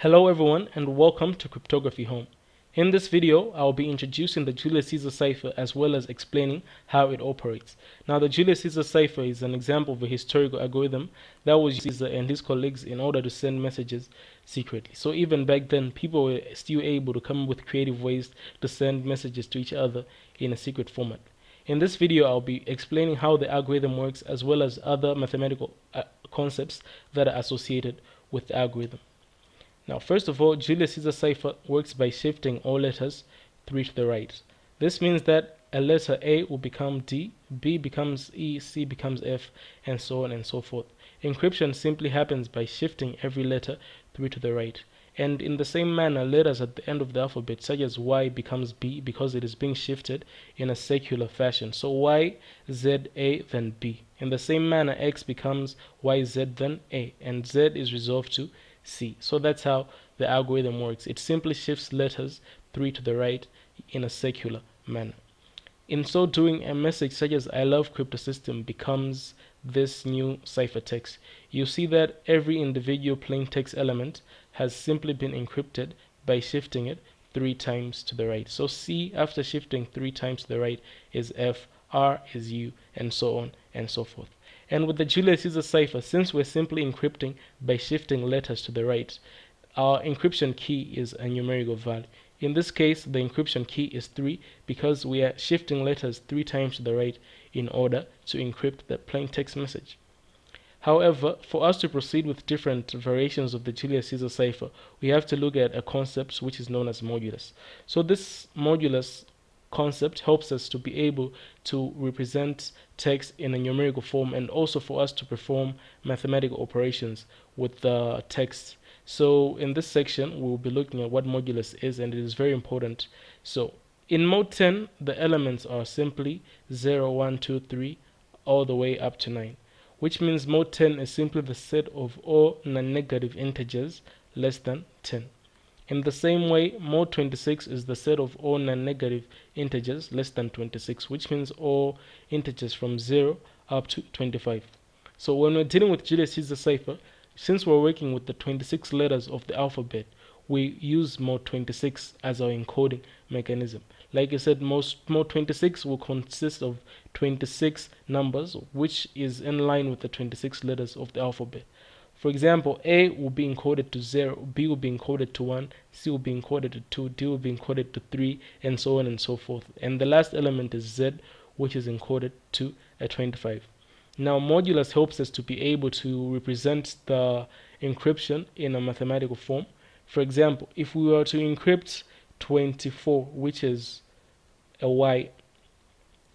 Hello everyone and welcome to Cryptography Home. In this video I will be introducing the Julius Caesar Cipher as well as explaining how it operates. Now the Julius Caesar Cipher is an example of a historical algorithm that was used by Caesar and his colleagues in order to send messages secretly. So even back then people were still able to come up with creative ways to send messages to each other in a secret format. In this video I'll be explaining how the algorithm works as well as other mathematical concepts that are associated with the algorithm. Now, first of all, Julius Caesar cipher works by shifting all letters 3 to the right. This means that a letter A will become D, B becomes E, C becomes F, and so on and so forth. Encryption simply happens by shifting every letter 3 to the right. And in the same manner, letters at the end of the alphabet, such as Y, becomes B because it is being shifted in a circular fashion. So Y, Z, A, then B. In the same manner, X becomes Y, Z, then A, and Z is resolved to C. So that's how the algorithm works. It simply shifts letters 3 to the right in a circular manner. In so doing, a message such as "I love crypto system" becomes this new ciphertext. You see that every individual plaintext element has simply been encrypted by shifting it 3 times to the right. So C, after shifting 3 times to the right, is F, R is U, and so on and so forth. And with the Julius Caesar cipher, since we're simply encrypting by shifting letters to the right, our encryption key is a numerical value. In this case, the encryption key is 3 because we are shifting letters 3 times to the right in order to encrypt the plain text message. However, for us to proceed with different variations of the Julius Caesar cipher, we have to look at a concept which is known as modulus. So this modulus concept helps us to be able to represent text in a numerical form and also for us to perform mathematical operations with the text. So in this section we'll be looking at what modulus is, and it is very important. So in mode 10 the elements are simply 0, 1, 2, 3 all the way up to 9, which means mode 10 is simply the set of all non-negative integers less than 10. In the same way, mode 26 is the set of all non-negative integers less than 26, which means all integers from 0 up to 25. So when we're dealing with Julius Caesar cipher, since we're working with the 26 letters of the alphabet, we use mode 26 as our encoding mechanism. Like I said, mode 26 will consist of 26 numbers, which is in line with the 26 letters of the alphabet. For example, A will be encoded to 0, B will be encoded to 1, C will be encoded to 2, D will be encoded to 3, and so on and so forth. And the last element is Z, which is encoded to a 25. Now, modulus helps us to be able to represent the encryption in a mathematical form. For example, if we were to encrypt 24, which is a Y,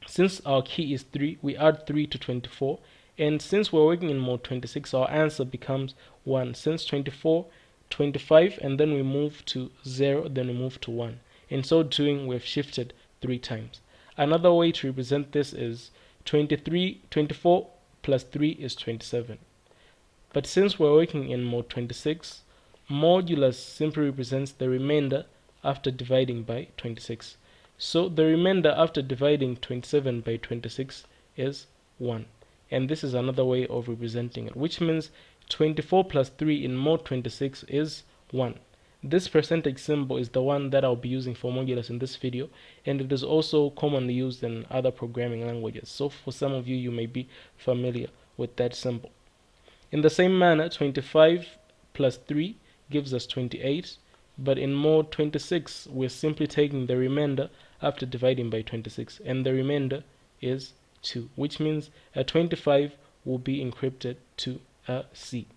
since our key is 3, we add 3 to 24. And since we're working in mode 26, our answer becomes 1. Since 24, 25, and then we move to 0, then we move to 1. In so doing, we've shifted 3 times. Another way to represent this is 24 plus 3 is 27. But since we're working in mode 26, modulus simply represents the remainder after dividing by 26. So the remainder after dividing 27 by 26 is 1. And this is another way of representing it, which means 24 plus 3 in mode 26 is 1. This percentage symbol is the one that I'll be using for modulus in this video, and it is also commonly used in other programming languages. So for some of you, you may be familiar with that symbol. In the same manner, 25 plus 3 gives us 28, but in mode 26, we're simply taking the remainder after dividing by 26, and the remainder is 2, which means a 25 will be encrypted to a C,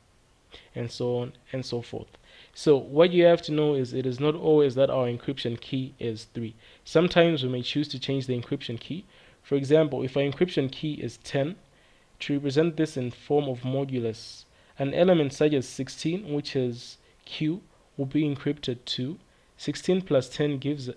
and so on and so forth. So what you have to know is it is not always that our encryption key is 3. Sometimes we may choose to change the encryption key. For example, if our encryption key is 10, to represent this in form of modulus, an element such as 16, which is Q, will be encrypted to 16 plus 10 gives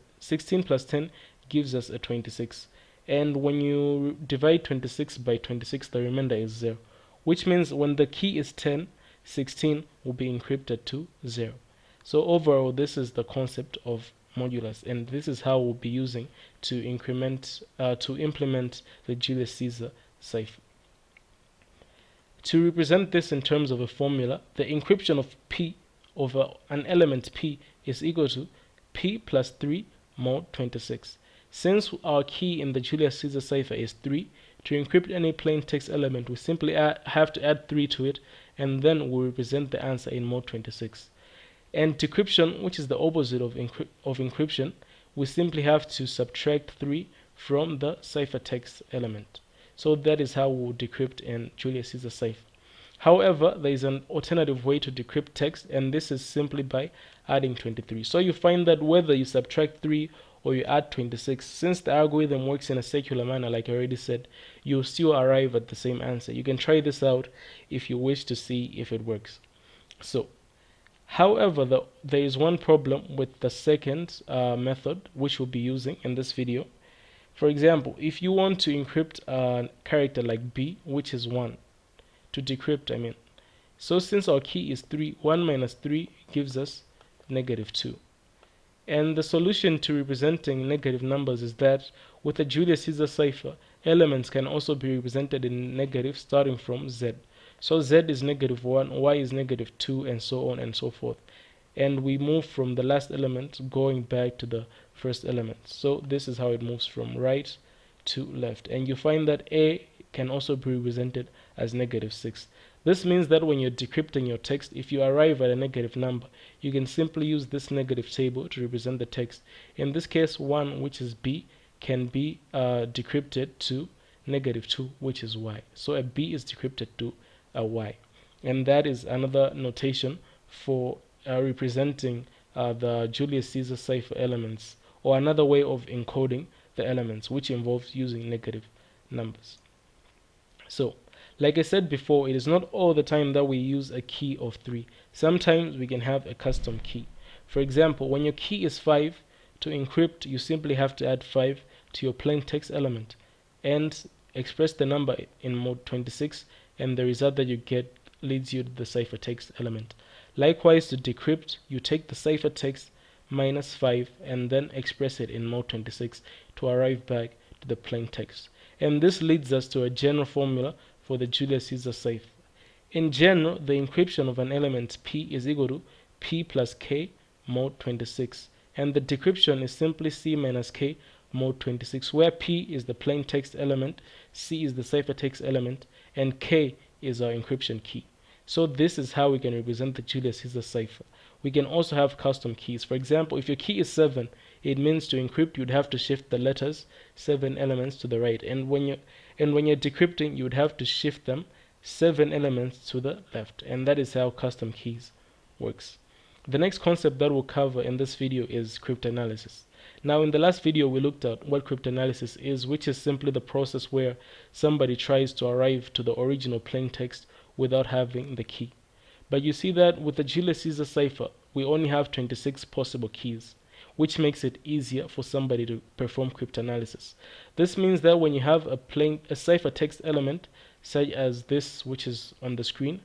us a 26. And when you divide 26 by 26, the remainder is 0, which means when the key is 10, 16 will be encrypted to 0. So overall, this is the concept of modulus, and this is how we'll be using to implement the Julius Caesar cipher. To represent this in terms of a formula, the encryption of P over an element P is equal to P plus 3 mod 26. Since our key in the Julius Caesar cipher is 3, to encrypt any plain text element, we simply have to add 3 to it, and then we'll represent the answer in mod 26. And decryption, which is the opposite of encryption, we simply have to subtract 3 from the ciphertext element. So that is how we'll decrypt in Julius Caesar cipher. However, there is an alternative way to decrypt text, and this is simply by adding 23. So you find that whether you subtract 3 or you add 26, since the algorithm works in a circular manner, like I already said, you'll still arrive at the same answer. You can try this out if you wish to see if it works. So, however, there is one problem with the second method, which we'll be using in this video. For example, if you want to encrypt a character like B, which is 1, to decrypt, I mean. So since our key is 3, 1 minus 3 gives us negative 2. And the solution to representing negative numbers is that with a Julius Caesar cipher, elements can also be represented in negative starting from Z. So Z is negative 1, Y is negative 2, and so on and so forth. And we move from the last element going back to the first element. So this is how it moves from right to left. And you find that A can also be represented as negative 6. This means that when you're decrypting your text, if you arrive at a negative number, you can simply use this negative table to represent the text. In this case, 1, which is B, can be decrypted to negative 2, which is Y. So a B is decrypted to a Y. And that is another notation for representing the Julius Caesar cipher elements, or another way of encoding the elements, which involves using negative numbers. So, like I said before, it is not all the time that we use a key of 3. Sometimes we can have a custom key. For example, when your key is 5, to encrypt, you simply have to add 5 to your plain text element and express the number in mode 26, and the result that you get leads you to the ciphertext element. Likewise, to decrypt, you take the ciphertext minus 5 and then express it in mode 26 to arrive back to the plain text. And this leads us to a general formula for the Julius Caesar cipher. In general, the encryption of an element P is equal to P plus K mode 26. And the decryption is simply C minus K mode 26, where P is the plain text element, C is the ciphertext element, and K is our encryption key. So this is how we can represent the Julius Caesar cipher. We can also have custom keys. For example, if your key is 7, it means to encrypt you'd have to shift the letters 7 elements to the right, and when you're decrypting, you'd have to shift them 7 elements to the left, and that is how custom keys works. The next concept that we'll cover in this video is cryptanalysis. Now, in the last video, we looked at what cryptanalysis is, which is simply the process where somebody tries to arrive to the original plain text without having the key. But you see that with the Julius Caesar cipher, we only have 26 possible keys, which makes it easier for somebody to perform cryptanalysis. This means that when you have a ciphertext element, such as this, which is on the screen,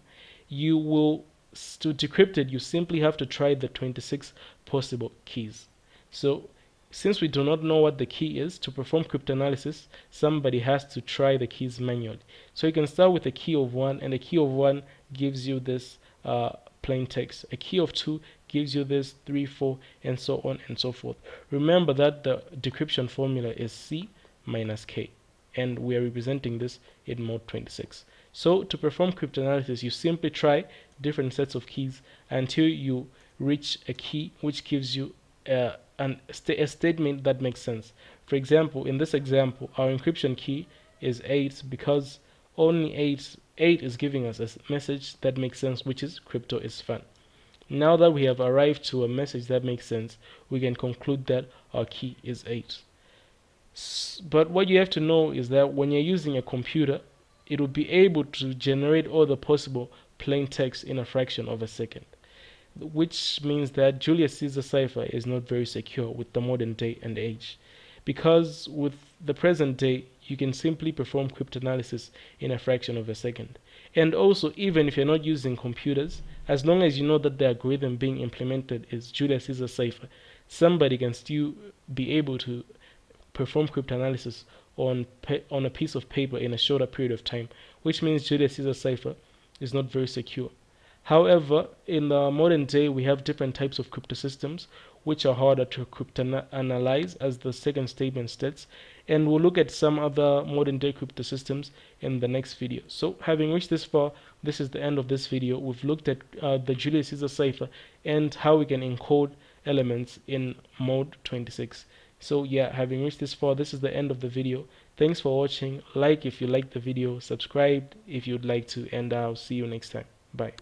to decrypt it, you simply have to try the 26 possible keys. So, since we do not know what the key is, to perform cryptanalysis, somebody has to try the keys manually. So you can start with a key of 1, and a key of 1 gives you this plain text. A key of 2 gives you this 3, 4, and so on and so forth. Remember that the decryption formula is C minus K, and we are representing this in mode 26. So to perform cryptanalysis, you simply try different sets of keys until you reach a key which gives you a statement that makes sense. For example, in this example, our encryption key is 8 because only 8 is giving us a message that makes sense, which is crypto is fun. Now that we have arrived to a message that makes sense, we can conclude that our key is 8. But what you have to know is that when you're using a computer, it will be able to generate all the possible plain text in a fraction of a second, which means that Julius Caesar cipher is not very secure with the modern day and age, because with the present day you can simply perform cryptanalysis in a fraction of a second. And also, even if you're not using computers, as long as you know that the algorithm being implemented is Julius Caesar cipher, somebody can still be able to perform cryptanalysis on a piece of paper in a shorter period of time, which means Julius Caesar cipher is not very secure. However, in the modern day, we have different types of crypto systems which are harder to cryptanalyze, as the second statement states, and we'll look at some other modern day crypto systems in the next video. So having reached this far, this is the end of this video. We've looked at the Julius Caesar cipher and how we can encode elements in mode 26. So yeah, having reached this far, this is the end of the video. Thanks for watching. Like if you liked the video, subscribe if you'd like to, and I'll see you next time. Bye.